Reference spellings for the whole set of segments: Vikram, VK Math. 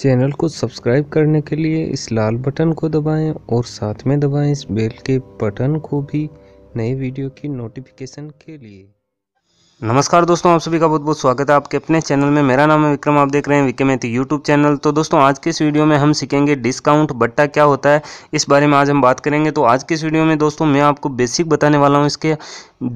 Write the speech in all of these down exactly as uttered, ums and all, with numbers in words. Channel को subscribe करने के लिए इस लाल बटन को दबाएं और साथ में दबाएं इस बेल के बटन को भी नए वीडियो की नोटिफिकेशन के लिए। नमस्कार दोस्तों, आप सभी का बहुत बहुत स्वागत है आपके अपने चैनल में। मेरा नाम है विक्रम, आप देख रहे हैं वीके मैथ यूट्यूब चैनल। तो दोस्तों आज के इस वीडियो में हम सीखेंगे डिस्काउंट बट्टा क्या होता है, इस बारे में आज हम बात करेंगे। तो आज के इस वीडियो में दोस्तों मैं आपको बेसिक बताने वाला हूँ इसके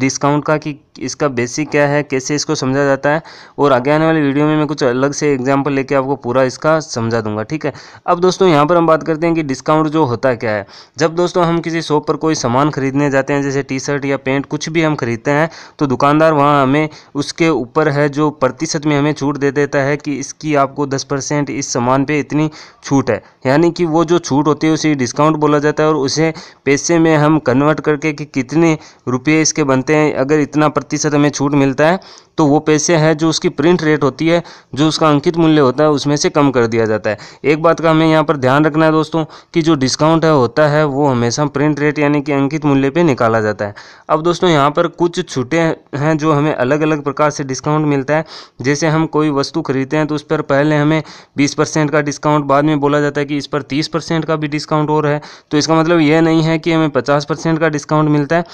डिस्काउंट का, कि इसका बेसिक क्या है, कैसे इसको समझा जाता है, और आगे आने वाली वीडियो में मैं कुछ अलग से एग्जाम्पल लेके आपको पूरा इसका समझा दूंगा, ठीक है। अब दोस्तों यहाँ पर हम बात करते हैं कि डिस्काउंट जो होता क्या है। जब दोस्तों हम किसी शॉप पर कोई सामान खरीदने जाते हैं, जैसे टी शर्ट या पैंट कुछ भी हम खरीदते हैं, तो दुकानदार वहाँ हमें उसके ऊपर है जो प्रतिशत में हमें छूट दे देता है कि इसकी आपको दस परसेंट इस सामान पर इतनी छूट है, यानी कि वो जो छूट होती है उसे डिस्काउंट बोला जाता है। और उसे पैसे में हम कन्वर्ट करके कि कितने रुपये इसके बनते हैं, अगर इतना प्रतिशत हमें छूट मिलता है तो वो पैसे है जो उसकी प्रिंट रेट होती है, जो उसका अंकित मूल्य होता है, उसमें से कम कर दिया जाता है। एक बात का हमें यहाँ पर ध्यान रखना है दोस्तों कि जो डिस्काउंट है होता है वो हमेशा प्रिंट रेट यानी कि अंकित मूल्य पे निकाला जाता है। अब दोस्तों यहाँ पर कुछ छूटें हैं जो हमें अलग अलग प्रकार से डिस्काउंट मिलता है। जैसे हम कोई वस्तु खरीदते हैं तो उस पर पहले हमें बीस परसेंट का डिस्काउंट, बाद में बोला जाता है कि इस पर तीस परसेंट का भी डिस्काउंट और है। तो इसका मतलब यह नहीं है कि हमें पचास परसेंट का डिस्काउंट मिलता है,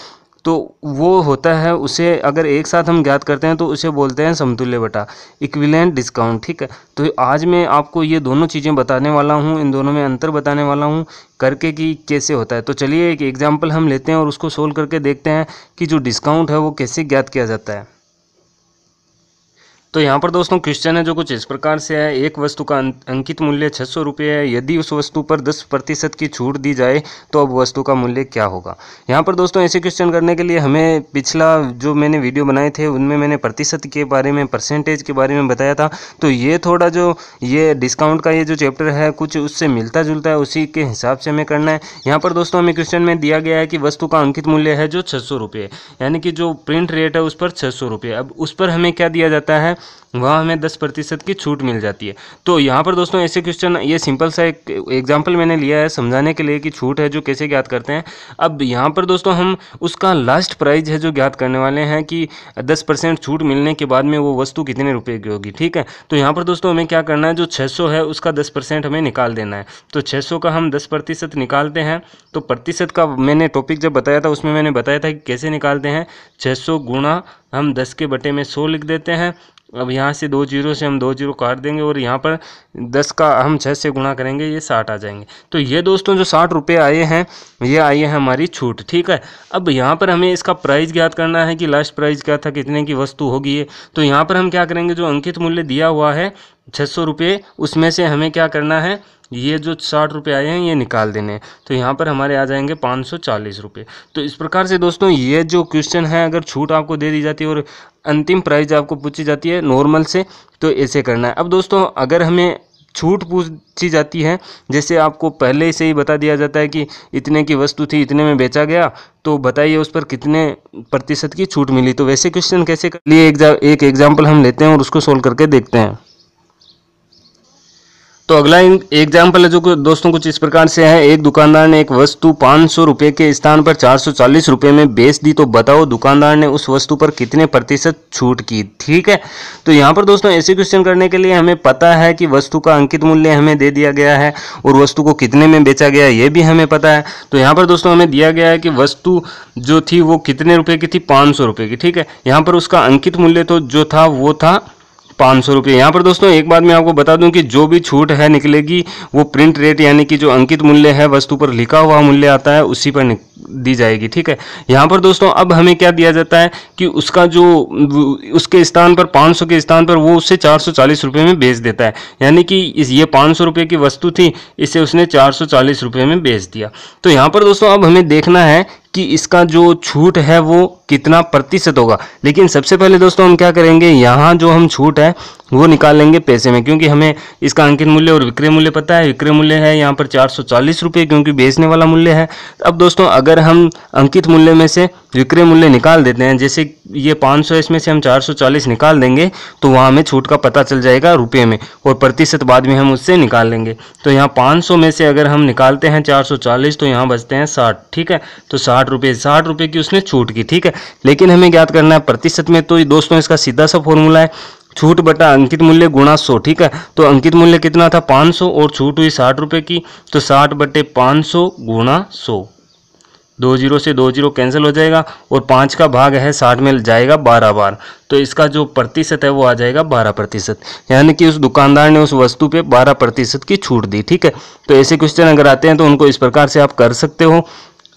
तो वो होता है उसे अगर एक साथ हम ज्ञात करते हैं तो उसे बोलते हैं समतुल्य बटा इक्विवेलेंट डिस्काउंट, ठीक है। तो आज मैं आपको ये दोनों चीज़ें बताने वाला हूँ, इन दोनों में अंतर बताने वाला हूँ करके कि कैसे होता है। तो चलिए एक एग्जांपल हम लेते हैं और उसको सोल्व करके देखते हैं कि जो डिस्काउंट है वो कैसे ज्ञात किया जाता है। तो यहाँ पर दोस्तों क्वेश्चन है जो कुछ इस प्रकार से है। एक वस्तु का अंकित मूल्य छः सौ रुपये है, यदि उस वस्तु पर दस प्रतिशत की छूट दी जाए तो अब वस्तु का मूल्य क्या होगा। यहाँ पर दोस्तों ऐसे क्वेश्चन करने के लिए हमें पिछला जो मैंने वीडियो बनाए थे उनमें मैंने प्रतिशत के बारे में, परसेंटेज के बारे में बताया था। तो ये थोड़ा जो ये डिस्काउंट का ये जो चैप्टर है कुछ उससे मिलता जुलता है, उसी के हिसाब से हमें करना है। यहाँ पर दोस्तों हमें क्वेश्चन में दिया गया है कि वस्तु का अंकित मूल्य है जो छः सौ रुपये, यानी कि जो प्रिंट रेट है उस पर छः सौ रुपये। अब उस पर हमें क्या दिया जाता है, वहाँ हमें दस प्रतिशत की छूट मिल जाती है। तो यहाँ पर दोस्तों ऐसे क्वेश्चन, ये सिंपल सा एक एग्जांपल मैंने लिया है समझाने के लिए कि छूट है जो कैसे ज्ञात करते हैं। अब यहाँ पर दोस्तों हम उसका लास्ट प्राइस है जो ज्ञात करने वाले हैं कि दस परसेंट छूट मिलने के बाद में वो वस्तु कितने रुपये की होगी, ठीक है। तो यहाँ पर दोस्तों हमें क्या करना है, जो छः सौ है उसका दस परसेंट हमें निकाल देना है। तो छः सौ का हम दस प्रतिशत निकालते हैं। तो प्रतिशत का मैंने टॉपिक जब बताया था उसमें मैंने बताया था कि कैसे निकालते हैं। छः सौ गुणा हम दस के बटे में सौ लिख देते हैं। अब यहाँ से दो जीरो से हम दो जीरो काट देंगे और यहाँ पर दस का हम छः से गुणा करेंगे, ये साठ आ जाएंगे। तो ये दोस्तों जो साठ रुपये आए हैं, ये आई है हमारी छूट, ठीक है। अब यहाँ पर हमें इसका प्राइस ज्ञात करना है कि लास्ट प्राइस क्या था, कितने की वस्तु होगी ये। तो यहाँ पर हम क्या करेंगे, जो अंकित मूल्य दिया हुआ है छः सौ रुपये, उसमें से हमें क्या करना है, ये जो साठ रुपये आए हैं ये निकाल देने हैं। तो यहाँ पर हमारे आ जाएंगे पाँच सौ चालीस रुपये। तो इस प्रकार से दोस्तों ये जो क्वेश्चन है, अगर छूट आपको दे दी जाती है और अंतिम प्राइस आपको पूछी जाती है नॉर्मल से, तो ऐसे करना है। अब दोस्तों अगर हमें छूट पूछी जाती है, जैसे आपको पहले से ही बता दिया जाता है कि इतने की वस्तु थी, इतने में बेचा गया, तो बताइए उस पर कितने प्रतिशत की छूट मिली। तो वैसे क्वेश्चन कैसे कर लिए, एक एग्जाम्पल हम लेते हैं और उसको सोल्व करके देखते हैं। तो अगला एग्जाम्पल है जो दोस्तों कुछ इस प्रकार से है। एक दुकानदार ने एक वस्तु पाँच सौ रुपये के स्थान पर चार सौ चालीस रुपये में बेच दी, तो बताओ दुकानदार ने उस वस्तु पर कितने प्रतिशत छूट की, ठीक है। तो यहाँ पर दोस्तों ऐसे क्वेश्चन करने के लिए हमें पता है कि वस्तु का अंकित मूल्य हमें दे दिया गया है और वस्तु को कितने में बेचा गया ये भी हमें पता है। तो यहाँ पर दोस्तों हमें दिया गया है कि वस्तु जो थी वो कितने रुपये की थी, पाँच सौ रुपये की, ठीक है। यहाँ पर उसका अंकित मूल्य तो जो था वो था पाँच सौ रुपये। यहाँ पर दोस्तों एक बात मैं आपको बता दूं कि जो भी छूट है निकलेगी वो प्रिंट रेट यानी कि जो अंकित मूल्य है, वस्तु पर लिखा हुआ मूल्य आता है, उसी पर दी जाएगी, ठीक है। यहाँ पर दोस्तों अब हमें क्या दिया जाता है कि उसका जो उसके स्थान पर पाँच सौ के स्थान पर वो उससे चार सौ चालीस रुपये में बेच देता है, यानी कि इस ये पाँच सौ रुपये की वस्तु थी, इसे उसने चार सौ चालीस रुपये में बेच दिया। तो यहाँ पर दोस्तों अब हमें देखना है कि इसका जो छूट है वो कितना प्रतिशत होगा। लेकिन सबसे पहले दोस्तों हम क्या करेंगे, यहाँ जो हम छूट है वो निकाल लेंगे पैसे में, क्योंकि हमें इसका अंकित मूल्य और विक्रय मूल्य पता है। विक्रय मूल्य है यहाँ पर चार सौ चालीस रुपये, क्योंकि बेचने वाला मूल्य है। अब दोस्तों अगर हम अंकित मूल्य में से विक्रय मूल्य निकाल देते हैं, जैसे ये पाँच सौ है इसमें से हम चार सौ चालीस निकाल देंगे, तो वहाँ हमें छूट का पता चल जाएगा रुपये में, और प्रतिशत बाद में हम उससे निकाल लेंगे। तो यहाँ पाँच सौ में से अगर हम निकालते हैं चार सौ चालीस, तो यहाँ बचते हैं साठ, ठीक है। तो साठ रुपये साठ रुपये की उसने छूट की, ठीक है। लेकिन हमें ज्ञात करना है प्रतिशत में। तो दोस्तों इसका सीधा सा फॉर्मूला है छूट बटा अंकित मूल्य गुणा सौ। ठीक है, तो अंकित मूल्य कितना था पाँच सौ और छूट हुई साठ रुपये की, तो साठ बटे पाँच सौ गुणा सौ, दो जीरो से दो जीरो कैंसिल हो जाएगा और पाँच का भाग है साठ में जाएगा बारह बार, तो इसका जो प्रतिशत है वो आ जाएगा बारह प्रतिशत, यानी कि उस दुकानदार ने उस वस्तु पे बारह प्रतिशत की छूट दी। ठीक है, तो ऐसे क्वेश्चन अगर आते हैं तो उनको इस प्रकार से आप कर सकते हो।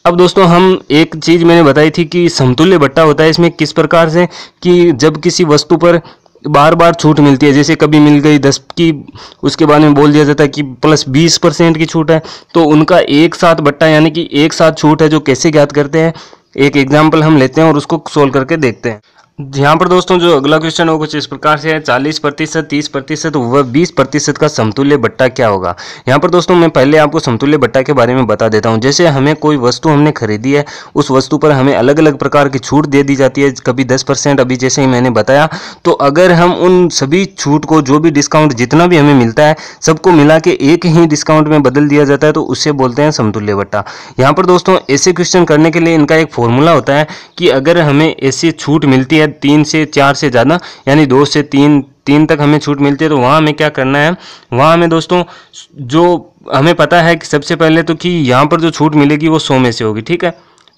अब दोस्तों हम एक चीज़ मैंने बताई थी कि समतुल्य बट्टा होता है, इसमें किस प्रकार से कि जब किसी वस्तु पर बार बार छूट मिलती है, जैसे कभी मिल गई दस की, उसके बाद में बोल दिया जाता है कि प्लस बीस परसेंट की छूट है, तो उनका एक साथ बट्टा यानी कि एक साथ छूट है जो कैसे ज्ञात करते हैं, एक एग्जाम्पल हम लेते हैं और उसको सोल्व करके देखते हैं। यहाँ पर दोस्तों जो अगला क्वेश्चन हो कुछ इस प्रकार से है, चालीस प्रतिशत, तीस प्रतिशत व बीस प्रतिशत का समतुल्य बट्टा क्या होगा। यहाँ पर दोस्तों मैं पहले आपको समतुल्य बट्टा के बारे में बता देता हूँ। जैसे हमें कोई वस्तु हमने खरीदी है, उस वस्तु पर हमें अलग अलग प्रकार की छूट दे दी जाती है, कभी दस परसेंट, अभी जैसे ही मैंने बताया, तो अगर हम उन सभी छूट को जो भी डिस्काउंट जितना भी हमें मिलता है सबको मिला के एक ही डिस्काउंट में बदल दिया जाता है, तो उससे बोलते हैं समतुल्य बट्टा। यहाँ पर दोस्तों ऐसे क्वेश्चन करने के लिए इनका एक फॉर्मूला होता है कि अगर हमें ऐसी छूट मिलती है तीन से चार से ज़्यादा, यानी दो से तीन तीन तक हमें छूट मिलती है, तो वहाँ हमें क्या करना है, वहाँ हमें दोस्तों जो हमें पता है कि सबसे पहले तो कि यहाँ पर जो छूट मिलेगी वो सौ में से होगी। ठीक है,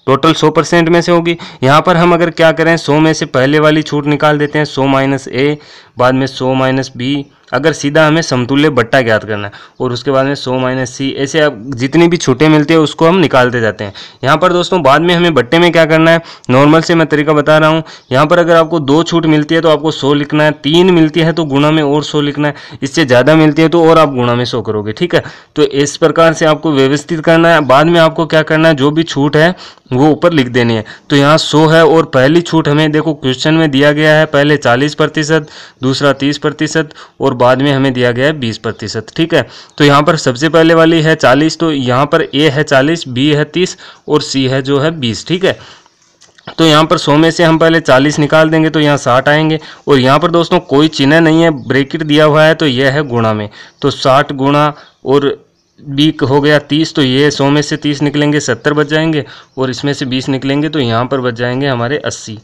टोटल सौ परसेंट में से होगी। यहाँ पर हम अगर क्या करें, सौ में से पहले वाली छूट निकाल देते हैं, सौ माइनस ए, बाद में सौ माइनस बी, अगर सीधा हमें समतुल्य बट्टा ज्ञात करना है, और उसके बाद में सौ माइनस सी, ऐसे आप जितनी भी छूटें मिलती है उसको हम निकालते जाते हैं। यहाँ पर दोस्तों बाद में हमें बट्टे में क्या करना है, नॉर्मल से मैं तरीका बता रहा हूँ। यहाँ पर अगर आपको दो छूट मिलती है तो आपको सौ लिखना है, तीन मिलती है तो गुणा में और सौ लिखना है, इससे ज़्यादा मिलती है तो और आप गुणा में सौ करोगे। ठीक है, तो इस प्रकार से आपको व्यवस्थित करना है। बाद में आपको क्या करना है, जो भी छूट है वो ऊपर लिख देनी है। तो यहाँ सौ है और पहली छूट हमें देखो क्वेश्चन में दिया गया है, पहले चालीस प्रतिशत, दूसरा तीस प्रतिशत और बाद में हमें दिया गया है बीस प्रतिशत। ठीक है, तो यहाँ पर सबसे पहले वाली है चालीस, तो यहाँ पर ए है चालीस, बी है तीस और सी है जो है बीस। ठीक है, तो यहाँ पर सौ में से हम पहले चालीस निकाल देंगे तो यहाँ साठ आएंगे, और यहाँ पर दोस्तों कोई चिन्ह नहीं है, ब्रैकेट दिया हुआ है, तो यह है गुणा में, तो साठ गुणा और बी हो गया तीस, तो ये सौ में से तीस निकलेंगे सत्तर बच जाएंगे, और इसमें से बीस निकलेंगे तो यहाँ पर बच जाएंगे हमारे अस्सी,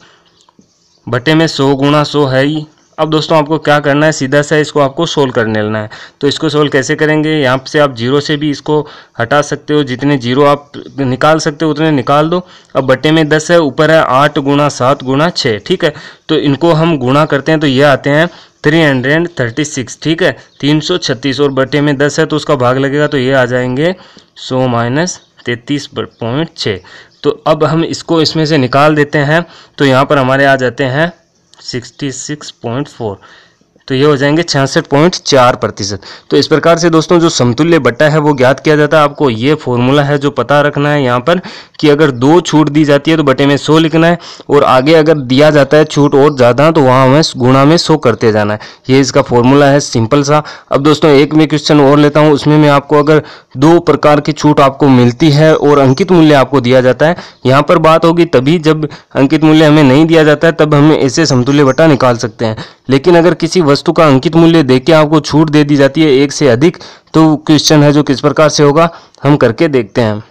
बटे में सौ गुणा सौ है ही। अब दोस्तों आपको क्या करना है, सीधा सा इसको आपको सोल्व करने लेना है। तो इसको सोल्व कैसे करेंगे, यहाँ से आप जीरो से भी इसको हटा सकते हो, जितने जीरो आप निकाल सकते हो उतने निकाल दो। अब बटे में दस है, ऊपर है आठ गुणा सात गुणा छः। ठीक है, तो इनको हम गुणा करते हैं तो ये आते हैं तीन सौ छत्तीस। ठीक है, तीन सौ छत्तीस और बटे में दस है तो उसका भाग लगेगा, तो ये आ जाएंगे सौ माइनस तैंतीस पॉइंट छः। तो अब हम इसको इसमें से निकाल देते हैं, तो यहाँ पर हमारे आ जाते हैं छियासठ पॉइंट चार, तो ये हो जाएंगे छियासठ पॉइंट चार प्रतिशत। तो इस प्रकार से दोस्तों जो समतुल्य बट्टा है वो ज्ञात किया जाता है। आपको ये फॉर्मूला है जो पता रखना है यहाँ पर, कि अगर दो छूट दी जाती है तो बटे में सौ लिखना है, और आगे अगर दिया जाता है छूट और ज़्यादा तो वहाँ हमें गुणा में सौ करते जाना है, ये इसका फॉर्मूला है सिंपल सा। अब दोस्तों एक मैं क्वेश्चन और लेता हूँ, उसमें मैं आपको अगर दो प्रकार की छूट आपको मिलती है और अंकित मूल्य आपको दिया जाता है, यहाँ पर बात होगी तभी जब अंकित मूल्य हमें नहीं दिया जाता है तब हम ऐसे समतुल्य बट्टा निकाल सकते हैं, लेकिन अगर किसी वस्तु का अंकित मूल्य देके आपको छूट दे दी जाती है एक से अधिक, तो क्वेश्चन है जो किस प्रकार से होगा हम करके देखते हैं।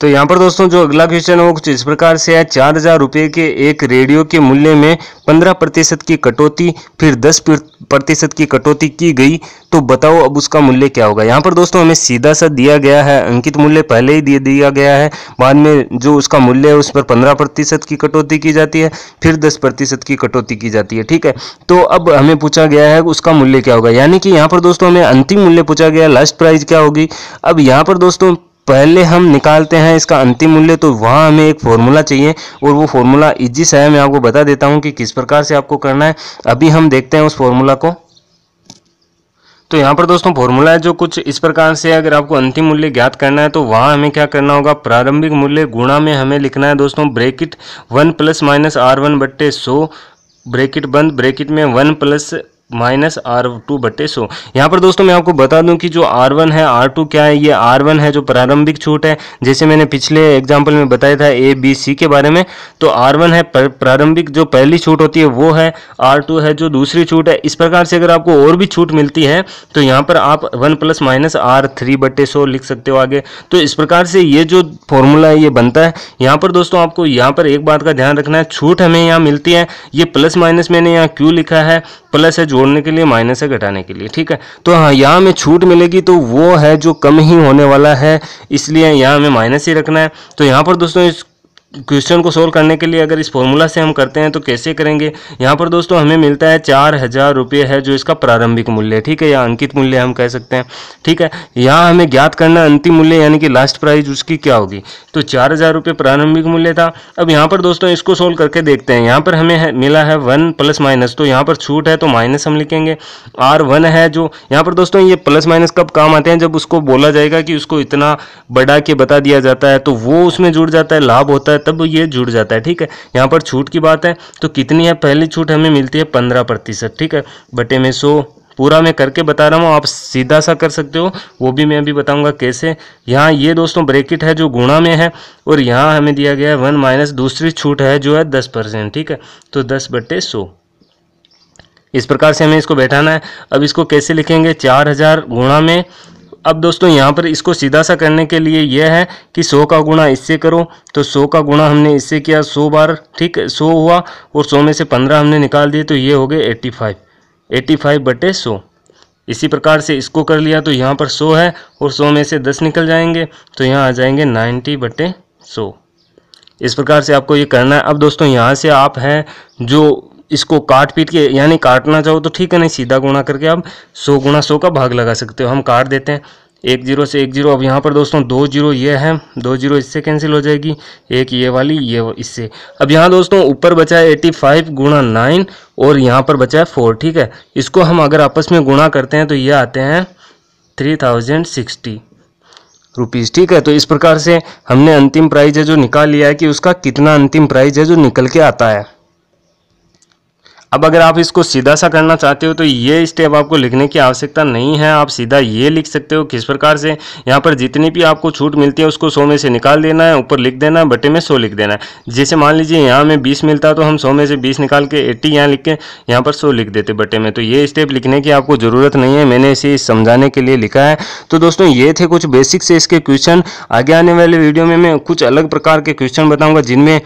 तो यहाँ पर दोस्तों जो अगला क्वेश्चन है वो कुछ इस प्रकार से है, चार हजार रुपये के एक रेडियो के मूल्य में पंद्रह प्रतिशत की कटौती फिर दस प्रतिशत की कटौती की गई, तो बताओ अब उसका मूल्य क्या होगा। यहाँ पर दोस्तों हमें सीधा सा दिया गया है, अंकित मूल्य पहले ही दे दिया गया है, बाद में जो उसका मूल्य है उस पर पंद्रह प्रतिशत की कटौती की जाती है, फिर दस प्रतिशत की कटौती की जाती है। ठीक है, तो अब हमें पूछा गया है उसका मूल्य क्या होगा, यानी कि यहाँ पर दोस्तों हमें अंतिम मूल्य पूछा गया, लास्ट प्राइस क्या होगी। अब यहाँ पर दोस्तों पहले हम निकालते हैं इसका अंतिम मूल्य, तो वहाँ हमें एक फॉर्मूला चाहिए और वो फॉर्मूला इजी सा है, मैं आपको बता देता हूँ कि किस प्रकार से आपको करना है। अभी हम देखते हैं उस फॉर्मूला को। तो यहाँ पर दोस्तों फॉर्मूला है जो कुछ इस प्रकार से, अगर आपको अंतिम मूल्य ज्ञात करना है तो वहाँ हमें क्या करना होगा, प्रारंभिक मूल्य गुणा में हमें लिखना है दोस्तों bracket one plus minus R one बट्टे सौ, ब्रैकेट बंद, ब्रैकेट में one plus minus R two बटे सौ। यहाँ पर दोस्तों मैं आपको बता दूं कि जो आर वन है आर टू क्या है, ये आर वन है जो प्रारंभिक छूट है, जैसे मैंने पिछले एग्जाम्पल में बताया था ए बी सी के बारे में, तो आर वन है प्रारंभिक जो पहली छूट होती है वो है, आर टू है जो दूसरी छूट है। इस प्रकार से अगर आपको और भी छूट मिलती है तो यहाँ पर आप one plus minus R three बटे सौ लिख सकते हो आगे। तो इस प्रकार से ये जो फॉर्मूला है ये बनता है। यहाँ पर दोस्तों आपको यहाँ पर एक बात का ध्यान रखना है, छूट हमें यहाँ मिलती है, ये प्लस माइनस मैंने यहाँ क्यों लिखा है, प्लस है जोड़ने के लिए, माइनस है घटाने के लिए, ठीक है। तो हाँ यहाँ हमें छूट मिलेगी तो वो है जो कम ही होने वाला है, इसलिए यहाँ हमें माइनस ही रखना है। तो यहाँ पर दोस्तों इस क्वेश्चन को सोल्व करने के लिए अगर इस फॉर्मूला से हम करते हैं तो कैसे करेंगे। यहाँ पर दोस्तों हमें मिलता है चार हज़ार रुपये है जो इसका प्रारंभिक मूल्य है, ठीक है, या अंकित मूल्य हम कह सकते हैं, ठीक है। यहाँ हमें ज्ञात करना अंतिम मूल्य यानी कि लास्ट प्राइस उसकी क्या होगी, तो चार हज़ार रुपये प्रारंभिक मूल्य था। अब यहाँ पर दोस्तों इसको सोल्व करके देखते हैं। यहाँ पर हमें मिला है वन प्लस माइनस, तो यहाँ पर छूट है तो माइनस हम लिखेंगे, आर वन है जो, यहाँ पर दोस्तों ये प्लस माइनस कब काम आते हैं, जब उसको बोला जाएगा कि उसको इतना बढ़ा के बता दिया जाता है तो वो उसमें जुड़ जाता है, लाभ होता है तब ये जुड़ जाता है, ठीक है। यहाँ पर छूट की बात है तो कितनी है, पहली छूट हमें मिलती है पंद्रह प्रतिशत, ठीक है, बटे में सौ, पूरा मैं करके बता रहा हूँ, आप सीधा सा कर सकते हो, वो भी मैं अभी बताऊँगा कैसे। यहाँ ये दोस्तों ब्रैकेट है जो गुणा में है, और यहाँ हमें दिया गया है वन माइनस दूसरी छूट है जो है दस परसेंट, ठीक है, तो दस बटे सौ। इस प्रकार से हमें इसको बैठाना है। अब इसको कैसे लिखेंगे, चार हज़ार गुणा में, अब दोस्तों यहाँ पर इसको सीधा सा करने के लिए यह है कि सौ का गुणा इससे करो, तो सौ का गुणा हमने इससे किया सौ बार, ठीक है, सौ हुआ, और सौ में से पंद्रह हमने निकाल दिए तो ये हो गए पचासी, पचासी बटे सौ। इसी प्रकार से इसको कर लिया तो यहाँ पर सौ है और सौ में से दस निकल जाएंगे तो यहाँ आ जाएंगे नब्बे बटे सौ। इस प्रकार से आपको ये करना है। अब दोस्तों यहाँ से आप हैं जो इसको काट पीट के, यानी काटना चाहो तो ठीक है, नहीं सीधा गुणा करके आप सौ गुणा सौ का भाग लगा सकते हो। हम काट देते हैं, एक जीरो से एक जीरो, अब यहाँ पर दोस्तों दो जीरो ये है, दो जीरो इससे कैंसिल हो जाएगी, एक ये वाली ये इससे। अब यहाँ दोस्तों ऊपर बचा है एट्टी फाइव गुणा नाइन और यहाँ पर बचा है फोर, ठीक है। इसको हम अगर आपस में गुणा करते हैं तो ये आते हैं थ्री थाउजेंड सिक्सटी रुपीज़, ठीक है। तो इस प्रकार से हमने अंतिम प्राइज़ है जो निकाल लिया है कि उसका कितना अंतिम प्राइज़ है जो निकल के आता है। अब अगर आप इसको सीधा सा करना चाहते हो तो ये स्टेप आपको लिखने की आवश्यकता नहीं है, आप सीधा ये लिख सकते हो। किस प्रकार से, यहाँ पर जितनी भी आपको छूट मिलती है उसको सौ में से निकाल देना है, ऊपर लिख देना है, बटे में सौ लिख देना है। जैसे मान लीजिए यहाँ में बीस मिलता है तो हम सौ में से बीस निकाल के अस्सी यहाँ लिख के यहाँ पर सौ लिख देते बटे में। तो ये स्टेप लिखने की आपको ज़रूरत नहीं है, मैंने इसे समझाने के लिए लिखा है। तो दोस्तों ये थे कुछ बेसिक से इसके क्वेश्चन। आगे आने वाले वीडियो में मैं कुछ अलग प्रकार के क्वेश्चन बताऊँगा जिनमें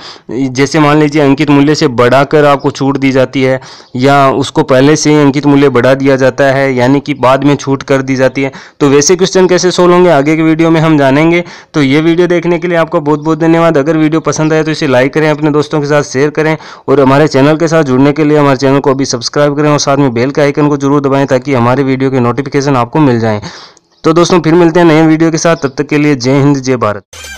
जैसे मान लीजिए अंकित मूल्य से बढ़ाकर आपको छूट दी जाती है, या उसको पहले से ही अंकित मूल्य बढ़ा दिया जाता है यानी कि बाद में छूट कर दी जाती है, तो वैसे क्वेश्चन कैसे सोल्व होंगे आगे के वीडियो में हम जानेंगे। तो ये वीडियो देखने के लिए आपका बहुत बहुत धन्यवाद। अगर वीडियो पसंद आए तो इसे लाइक करें, अपने दोस्तों के साथ शेयर करें, और हमारे चैनल के साथ जुड़ने के लिए हमारे चैनल को अभी सब्सक्राइब करें और साथ में बेल के आइकन को जरूर दबाएं ताकि हमारे वीडियो के नोटिफिकेशन आपको मिल जाएं। तो दोस्तों फिर मिलते हैं नए वीडियो के साथ, तब तक के लिए जय हिंद जय भारत।